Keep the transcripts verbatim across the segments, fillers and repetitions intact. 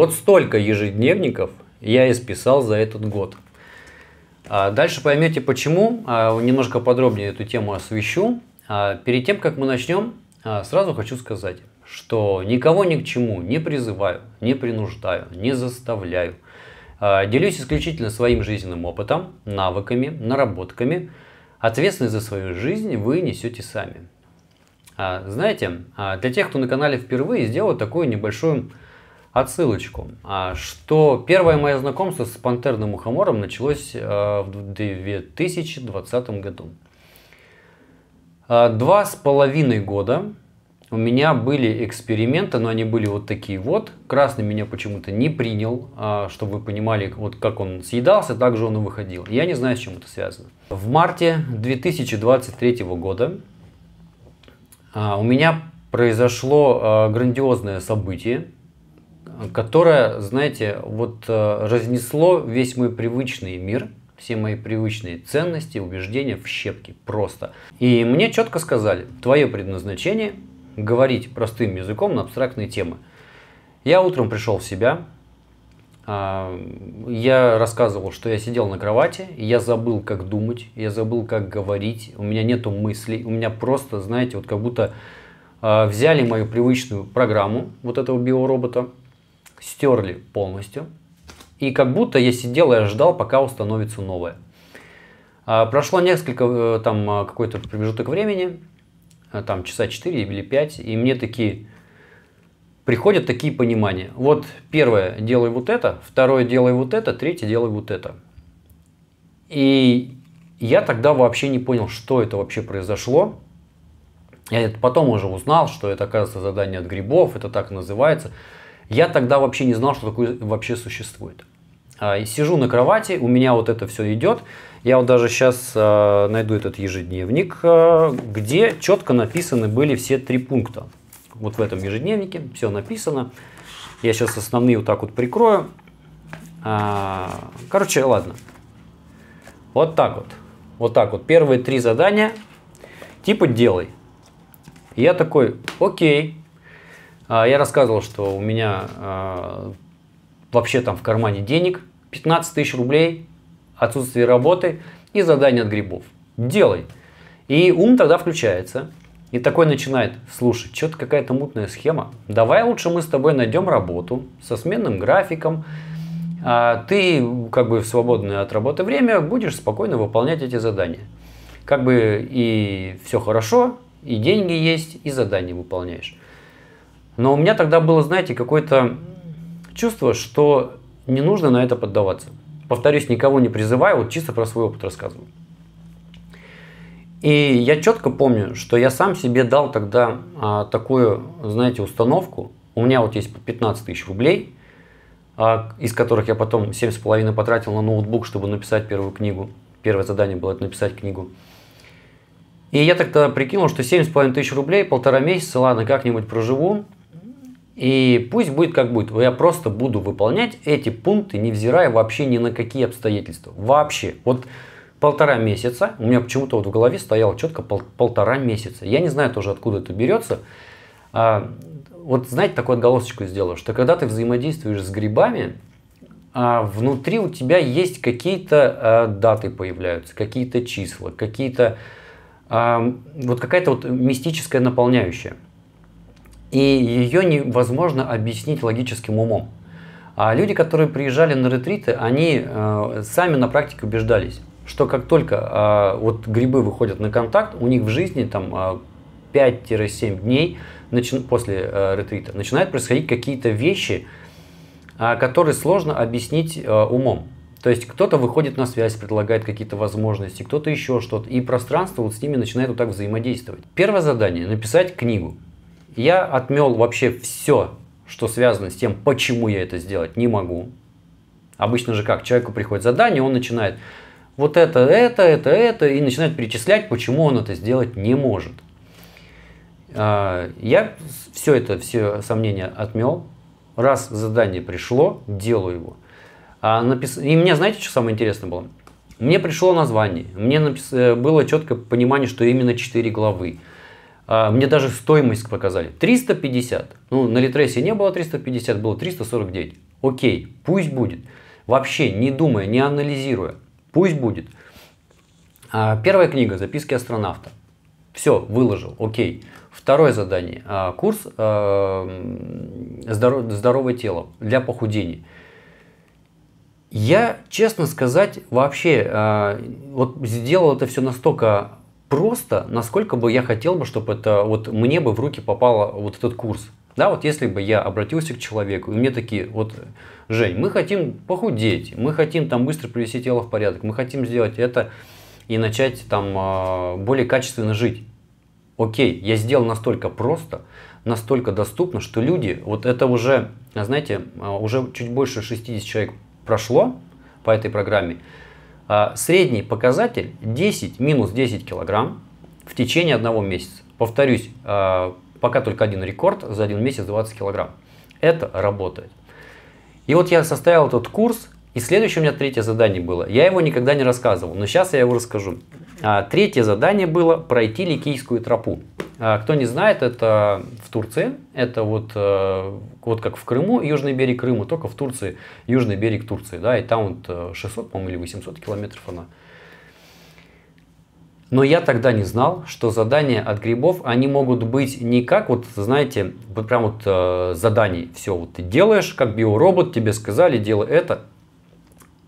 Вот столько ежедневников я исписал за этот год. Дальше поймете почему, немножко подробнее эту тему освещу. Перед тем, как мы начнем, сразу хочу сказать, что никого ни к чему не призываю, не принуждаю, не заставляю. Делюсь исключительно своим жизненным опытом, навыками, наработками. Ответственность за свою жизнь вы несете сами. Знаете, для тех, кто на канале впервые, сделал такую небольшую отсылочку, что первое мое знакомство с пантерным мухомором началось в две тысячи двадцатом году. Два с половиной года у меня были эксперименты, но они были вот такие вот. Красный меня почему-то не принял, чтобы вы понимали, вот как он съедался, так же он и выходил. Я не знаю, с чем это связано. В марте две тысячи двадцать третьего года у меня произошло грандиозное событие, которое, знаете, вот разнесло весь мой привычный мир, все мои привычные ценности, убеждения в щепки просто. И мне четко сказали, твое предназначение – говорить простым языком на абстрактные темы. Я утром пришел в себя, я рассказывал, что я сидел на кровати, я забыл, как думать, я забыл, как говорить, у меня нету мыслей, у меня просто, знаете, вот как будто взяли мою привычную программу вот этого биоробота, стерли полностью, и как будто я сидел и ждал, пока установится новое. Прошло несколько, там, какой-то промежуток времени, там, часа четыре или пять, и мне такие, приходят такие понимания. Вот первое, делай вот это, второе, делай вот это, третье, делай вот это. И я тогда вообще не понял, что это вообще произошло. Я это потом уже узнал, что это, оказывается, задание от грибов, это так называется. Я тогда вообще не знал, что такое вообще существует. Сижу на кровати, у меня вот это все идет. Я вот даже сейчас найду этот ежедневник, где четко написаны были все три пункта. Вот в этом ежедневнике все написано. Я сейчас основные вот так вот прикрою. Короче, ладно. Вот так вот. Вот так вот. Первые три задания. Типа делай. Я такой, окей. Я рассказывал, что у меня э, вообще там в кармане денег пятнадцать тысяч рублей, отсутствие работы и задание от грибов. Делай. И ум тогда включается. И такой начинает, слушай, что-то какая-то мутная схема. Давай лучше мы с тобой найдем работу со сменным графиком. А ты как бы в свободное от работы время будешь спокойно выполнять эти задания. Как бы и все хорошо, и деньги есть, и задания выполняешь. Но у меня тогда было, знаете, какое-то чувство, что не нужно на это поддаваться. Повторюсь, никого не призываю, вот чисто про свой опыт рассказываю. И я четко помню, что я сам себе дал тогда а, такую, знаете, установку. У меня вот есть по пятнадцать тысяч рублей, а, из которых я потом семь с половиной потратил на ноутбук, чтобы написать первую книгу. Первое задание было это написать книгу. И я тогда прикинул, что семь с половиной тысяч рублей, полтора месяца, ладно, как-нибудь проживу. И пусть будет как будет, я просто буду выполнять эти пункты, невзирая вообще ни на какие обстоятельства. Вообще. Вот полтора месяца, у меня почему-то вот в голове стояло четко пол, полтора месяца. Я не знаю тоже, откуда это берется. А, вот знаете, такую отголосочку сделаю, что когда ты взаимодействуешь с грибами, а внутри у тебя есть какие-то а, даты появляются, какие-то числа, какие-то, а, вот какая-то вот мистическая наполняющая. И ее невозможно объяснить логическим умом. А люди, которые приезжали на ретриты, они э, сами на практике убеждались, что как только э, вот грибы выходят на контакт, у них в жизни там пять-семь дней начи- после э, ретрита начинают происходить какие-то вещи, э, которые сложно объяснить э, умом. То есть кто-то выходит на связь, предлагает какие-то возможности, кто-то еще что-то. И пространство вот с ними начинает вот так взаимодействовать. Первое задание – написать книгу. Я отмел вообще все, что связано с тем, почему я это сделать не могу. Обычно же как? Человеку приходит задание, он начинает вот это, это, это, это, и начинает перечислять, почему он это сделать не может. Я все это, все сомнения отмел. Раз задание пришло, делаю его. И мне, знаете, что самое интересное было? Мне пришло название, мне было четкое понимание, что именно четыре главы. Мне даже стоимость показали. триста пятьдесят. Ну, на ЛитРесе не было триста пятьдесят, было триста сорок девять. Окей, пусть будет. Вообще, не думая, не анализируя, пусть будет. Первая книга «Записки астронавта». Все, выложил, окей. Второе задание. Курс «Здоровое тело» для похудения. Я, честно сказать, вообще вот сделал это все настолько просто, насколько бы я хотел бы, чтобы это вот мне бы в руки попало вот этот курс. Да, вот если бы я обратился к человеку, и мне такие, вот, Жень, мы хотим похудеть, мы хотим там быстро привести тело в порядок, мы хотим сделать это и начать там более качественно жить. Окей, я сделал настолько просто, настолько доступно, что люди, вот это уже, знаете, уже чуть больше шестидесяти человек прошло по этой программе. Средний показатель десять, минус десять килограмм в течение одного месяца. Повторюсь, пока только один рекорд, за один месяц двадцать килограмм. Это работает. И вот я составил этот курс, и следующее у меня третье задание было. Я его никогда не рассказывал, но сейчас я его расскажу. Третье задание было пройти Ликийскую тропу. Кто не знает, это в Турции, это вот, вот как в Крыму, южный берег Крыма, только в Турции, южный берег Турции, да, и там вот шестьсот, по-моему, или восемьсот километров она. Но я тогда не знал, что задания от грибов, они могут быть не как, вот знаете, вот прям вот задание, все, вот ты делаешь, как биоробот, тебе сказали, делай это.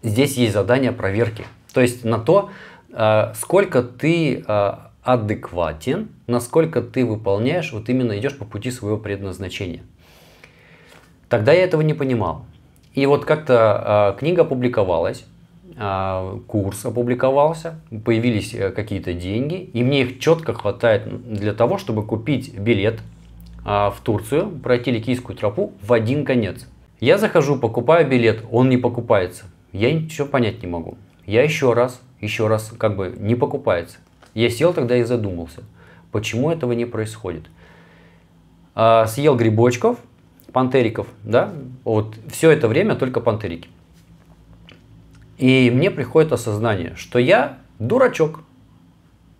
Здесь есть задание проверки, то есть на то, сколько ты адекватен, насколько ты выполняешь, вот именно идешь по пути своего предназначения. Тогда я этого не понимал. И вот как-то э, книга опубликовалась, э, курс опубликовался, появились э, какие-то деньги, и мне их четко хватает для того, чтобы купить билет э, в Турцию, пройти Ликийскую тропу в один конец. Я захожу, покупаю билет, он не покупается. Я ничего понять не могу. Я еще раз, еще раз, как бы не покупается. Я сел тогда и задумался, почему этого не происходит. А, съел грибочков, пантериков, да, вот все это время только пантерики. И мне приходит осознание, что я дурачок,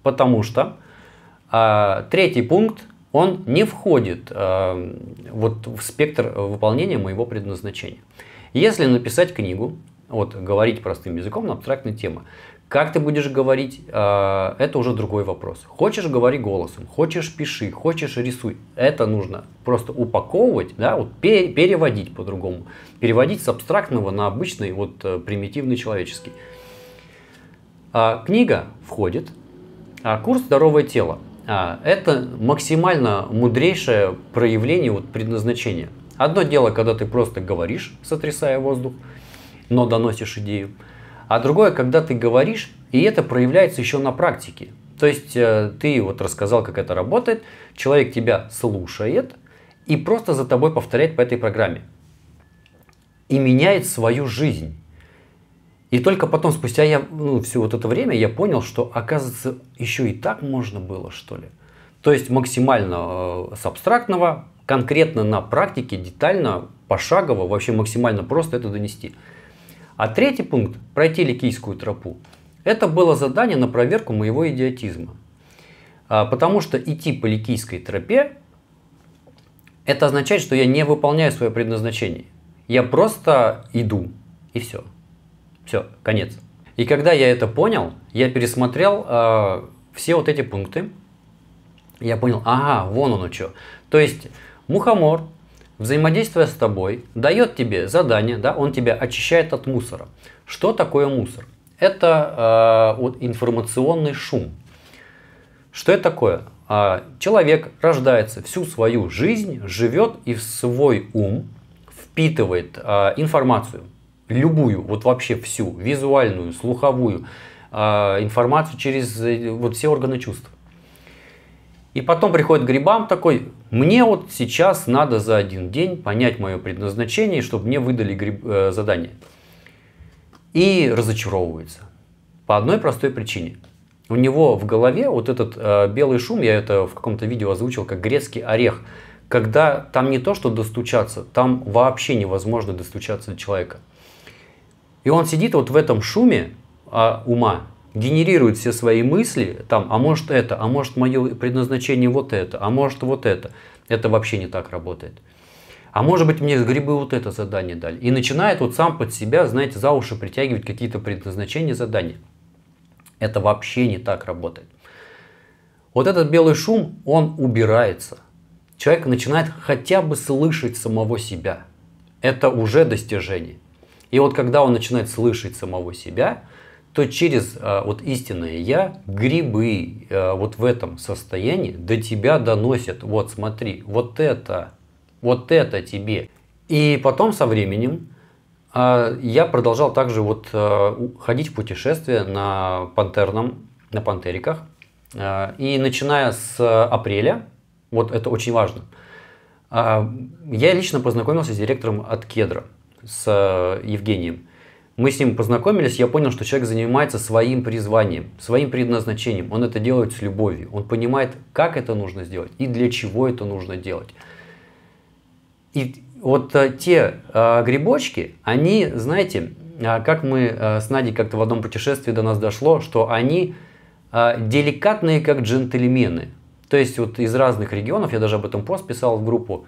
потому что а, третий пункт, он не входит а, вот в спектр выполнения моего предназначения. Если написать книгу, вот говорить простым языком на абстрактные темы, как ты будешь говорить, это уже другой вопрос. Хочешь, говори голосом, хочешь, пиши, хочешь, рисуй. Это нужно просто упаковывать, да, вот переводить по-другому. Переводить с абстрактного на обычный, вот, примитивный человеческий. Книга входит. Курс «Здоровое тело». Это максимально мудрейшее проявление вот, предназначения. Одно дело, когда ты просто говоришь, сотрясая воздух, но доносишь идею. А другое, когда ты говоришь, и это проявляется еще на практике. То есть ты вот рассказал, как это работает, человек тебя слушает и просто за тобой повторяет по этой программе. И меняет свою жизнь. И только потом, спустя я, ну, все вот это время, я понял, что, оказывается, еще и так можно было, что ли. То есть максимально э, с абстрактного, конкретно на практике, детально, пошагово, вообще максимально просто это донести. А третий пункт – пройти Ликийскую тропу. Это было задание на проверку моего идиотизма. А, потому что идти по Ликийской тропе – это означает, что я не выполняю свое предназначение. Я просто иду, и все. Все, конец. И когда я это понял, я пересмотрел а, все вот эти пункты. Я понял, ага, вон оно что. То есть мухомор, взаимодействие с тобой, дает тебе задание, да, он тебя очищает от мусора. Что такое мусор? Это э, вот информационный шум. Что это такое? Э, человек рождается, всю свою жизнь живет и в свой ум впитывает э, информацию. Любую, вот вообще всю, визуальную, слуховую э, информацию через э, вот все органы чувств. И потом приходит к грибам такой, мне вот сейчас надо за один день понять мое предназначение, чтобы мне выдали гриб, э, задание. И разочаровывается. По одной простой причине. У него в голове вот этот э, белый шум, я это в каком-то видео озвучил, как грецкий орех. Когда там не то, что достучаться, там вообще невозможно достучаться до человека. И он сидит вот в этом шуме э, ума. Генерирует все свои мысли, там, а может это, а может мое предназначение вот это, а может вот это. Это вообще не так работает. А может быть, мне грибы вот это задание дали. И начинает вот сам под себя, знаете, за уши притягивать какие-то предназначения задания. Это вообще не так работает. Вот этот белый шум, он убирается. Человек начинает хотя бы слышать самого себя. Это уже достижение. И вот когда он начинает слышать самого себя, то через а, вот истинное я, грибы а, вот в этом состоянии до тебя доносят. Вот смотри, вот это, вот это тебе. И потом со временем а, я продолжал также вот а, ходить в путешествие на пантерном, на пантериках. А, и начиная с апреля, вот это очень важно, а, я лично познакомился с директором от Кедра, с а, Евгением. Мы с ним познакомились, я понял, что человек занимается своим призванием, своим предназначением. Он это делает с любовью. Он понимает, как это нужно сделать и для чего это нужно делать. И вот а, те а, грибочки, они, знаете, а, как мы а, с Надей как-то в одном путешествии до нас дошло, что они а, деликатные, как джентльмены. То есть вот из разных регионов, я даже об этом пост писал в группу,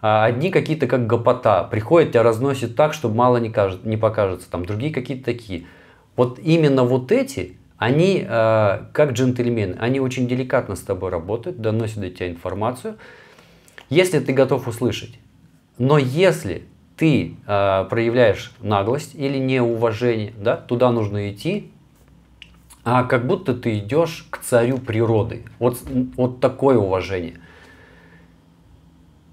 одни какие-то как гопота, приходят, тебя разносят так, чтобы мало не, кажется, не покажется, там другие какие-то такие. Вот именно вот эти, они э, как джентльмены, они очень деликатно с тобой работают, доносят до тебя информацию, если ты готов услышать. Но если ты э, проявляешь наглость или неуважение, да, туда нужно идти, а как будто ты идешь к царю природы. Вот, вот такое уважение.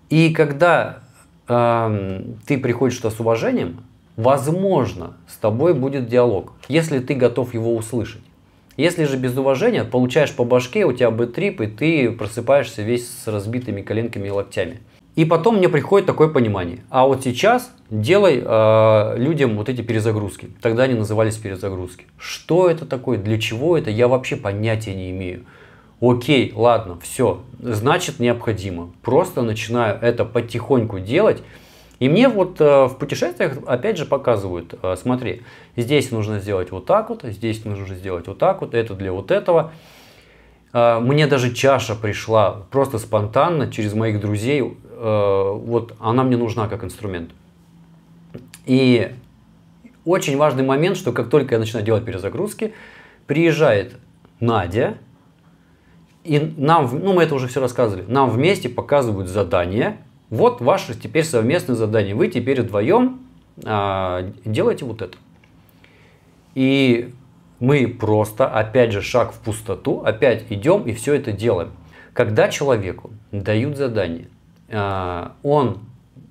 И когда э, ты приходишь туда с уважением, возможно, с тобой будет диалог, если ты готов его услышать. Если же без уважения, получаешь по башке, у тебя бэтрip, и ты просыпаешься весь с разбитыми коленками и локтями. И потом мне приходит такое понимание. А вот сейчас делай э, людям вот эти перезагрузки. Тогда они назывались перезагрузки. Что это такое? Для чего это? Я вообще понятия не имею. Окей, ладно, все, значит необходимо. Просто начинаю это потихоньку делать. И мне вот э, в путешествиях опять же показывают, э, смотри, здесь нужно сделать вот так вот, здесь нужно сделать вот так вот, это для вот этого. Э, мне даже чаша пришла просто спонтанно через моих друзей, э, вот она мне нужна как инструмент. И очень важный момент, что как только я начинаю делать перезагрузки, приезжает Надя. И нам, ну мы это уже все рассказывали, нам вместе показывают задание. Вот ваше теперь совместное задание. Вы теперь вдвоем э, делаете вот это. И мы просто, опять же, шаг в пустоту, опять идем и все это делаем. Когда человеку дают задание, э, он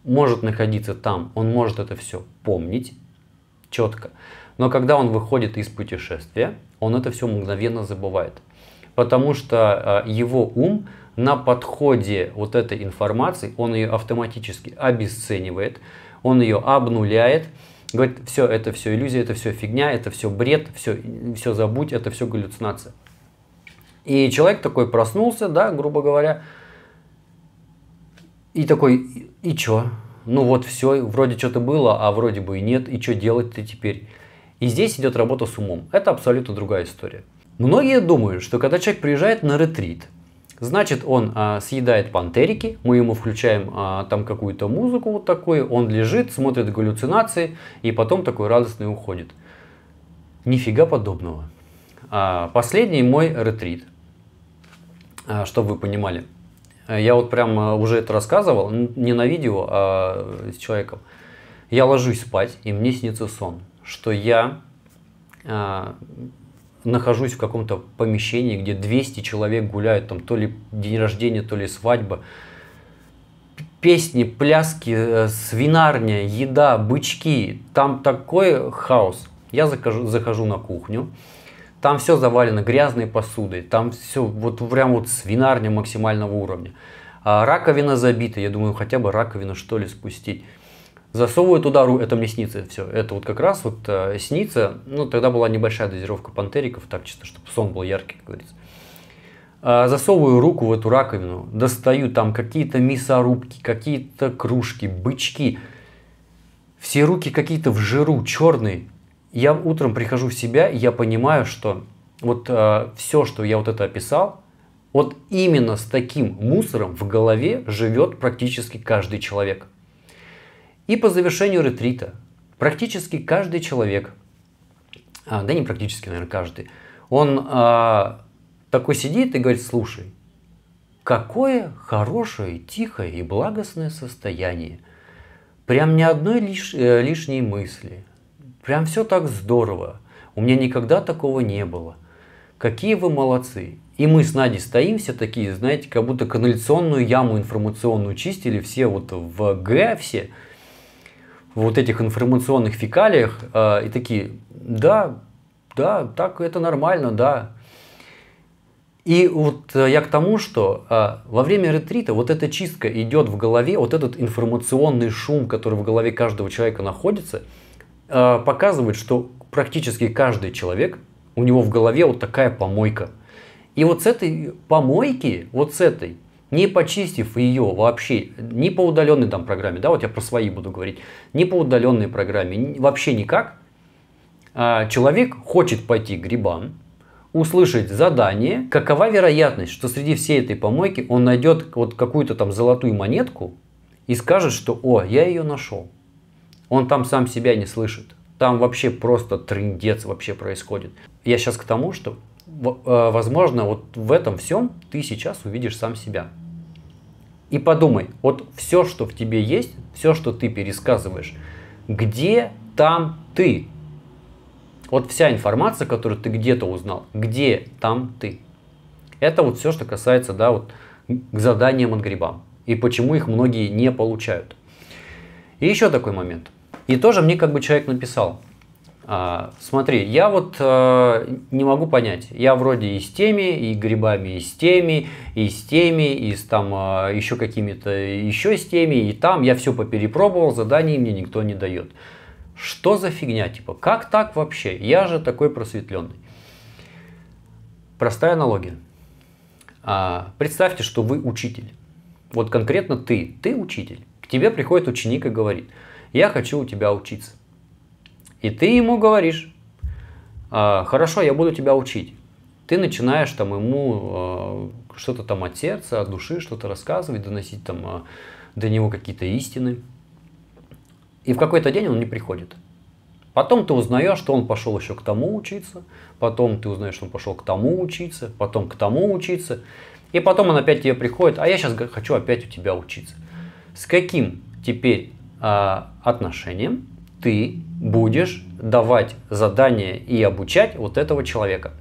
может находиться там, он может это все помнить четко. Но когда он выходит из путешествия, он это все мгновенно забывает. Потому что э, его ум на подходе вот этой информации, он ее автоматически обесценивает, он ее обнуляет, говорит, все, это все иллюзия, это все фигня, это все бред, все, все забудь, это все галлюцинация. И человек такой проснулся, да, грубо говоря, и такой, и чё? Ну вот все, вроде что-то было, а вроде бы и нет, и что делать-то теперь? И здесь идет работа с умом, это абсолютно другая история. Многие думают, что когда человек приезжает на ретрит, значит он а, съедает пантерики, мы ему включаем а, там какую-то музыку вот такую, он лежит, смотрит галлюцинации и потом такой радостный уходит. Нифига подобного. А, последний мой ретрит, а, чтобы вы понимали, я вот прям уже это рассказывал, не на видео, а с человеком. Я ложусь спать и мне снится сон, что я... А, нахожусь в каком-то помещении, где двести человек гуляют, там то ли день рождения, то ли свадьба. Песни, пляски, свинарня, еда, бычки. Там такой хаос. Я захожу, захожу на кухню, там все завалено грязной посудой, там все вот прям вот свинарня максимального уровня. А раковина забита, я думаю, хотя бы раковину что ли спустить. Засовываю туда руку, это мне снится все, это вот как раз вот э, снится, ну тогда была небольшая дозировка пантериков, так чисто, чтобы сон был яркий, как говорится. Э, засовываю руку в эту раковину, достаю там какие-то мясорубки, какие-то кружки, бычки, все руки какие-то в жиру, черные. Я утром прихожу в себя, и я понимаю, что вот э, все, что я вот это описал, вот именно с таким мусором в голове живет практически каждый человек. И по завершению ретрита практически каждый человек, а, да не практически, наверное, каждый, он а, такой сидит и говорит: слушай, какое хорошее, тихое и благостное состояние. Прям ни одной лиш, лишней мысли. Прям все так здорово. У меня никогда такого не было. Какие вы молодцы. И мы с Надей стоим все такие, знаете, как будто канализационную яму информационную чистили, все вот в Г, все вот этих информационных фекалиях, э, и такие, да, да, так это нормально, да. И вот э, я к тому, что э, во время ретрита вот эта чистка идет в голове, вот этот информационный шум, который в голове каждого человека находится, э, показывает, что практически каждый человек, у него в голове вот такая помойка. И вот с этой помойки, вот с этой, не почистив ее вообще, ни по удаленной там программе, да, вот я про свои буду говорить, ни по удаленной программе, вообще никак, человек хочет пойти к грибам, услышать задание, какова вероятность, что среди всей этой помойки он найдет вот какую-то там золотую монетку и скажет, что «О, я ее нашел». Он там сам себя не слышит, там вообще просто трындец вообще происходит. Я сейчас к тому, что... возможно, вот в этом всем ты сейчас увидишь сам себя. И подумай, вот все, что в тебе есть, все, что ты пересказываешь, где там ты? Вот вся информация, которую ты где-то узнал, где там ты? Это вот все, что касается, да, вот к заданиям от грибам. И почему их многие не получают. И еще такой момент. И тоже мне как бы человек написал: А, смотри, я вот а, не могу понять, я вроде и с теми, и грибами, и с теми, и с теми, и с там а, еще какими-то, еще с теми, и там, я все поперепробовал, заданий мне никто не дает. Что за фигня, типа, как так вообще, я же такой просветленный. Простая аналогия. А, представьте, что вы учитель, вот конкретно ты, ты учитель, к тебе приходит ученик и говорит: я хочу у тебя учиться. И ты ему говоришь: хорошо, я буду тебя учить. Ты начинаешь там ему что-то там от сердца, от души что-то рассказывать, доносить там до него какие-то истины. И в какой-то день он не приходит. Потом ты узнаешь, что он пошел еще к тому учиться, потом ты узнаешь, что он пошел к тому учиться, потом к тому учиться. И потом он опять к тебе приходит: а я сейчас хочу опять у тебя учиться. С каким теперь отношением ты будешь давать задания и обучать вот этого человека?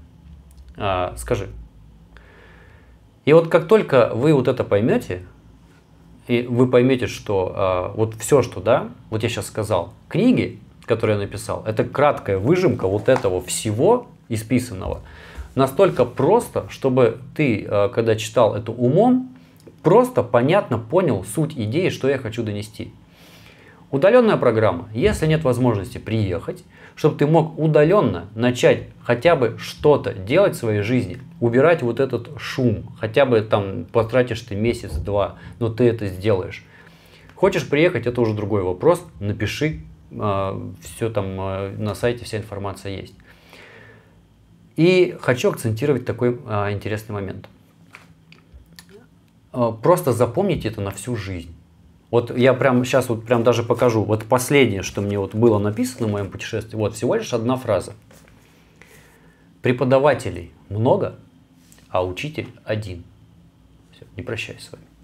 А, скажи. И вот как только вы вот это поймете, и вы поймете, что а, вот все, что, да, вот я сейчас сказал, книги, которые я написал, это краткая выжимка вот этого всего исписанного. Настолько просто, чтобы ты, а, когда читал это умом, просто понятно понял суть идеи, что я хочу донести. Удаленная программа, если нет возможности приехать, чтобы ты мог удаленно начать хотя бы что-то делать в своей жизни, убирать вот этот шум, хотя бы там потратишь ты месяц-два, но ты это сделаешь. Хочешь приехать, это уже другой вопрос, напиши, э, все там э, на сайте, вся информация есть. И хочу акцентировать такой э, интересный момент. Э, просто запомните это на всю жизнь. Вот я прям сейчас вот прям даже покажу. Вот последнее, что мне вот было написано в моем путешествии, вот всего лишь одна фраза. Преподавателей много, а учитель один. Все, не прощаюсь с вами.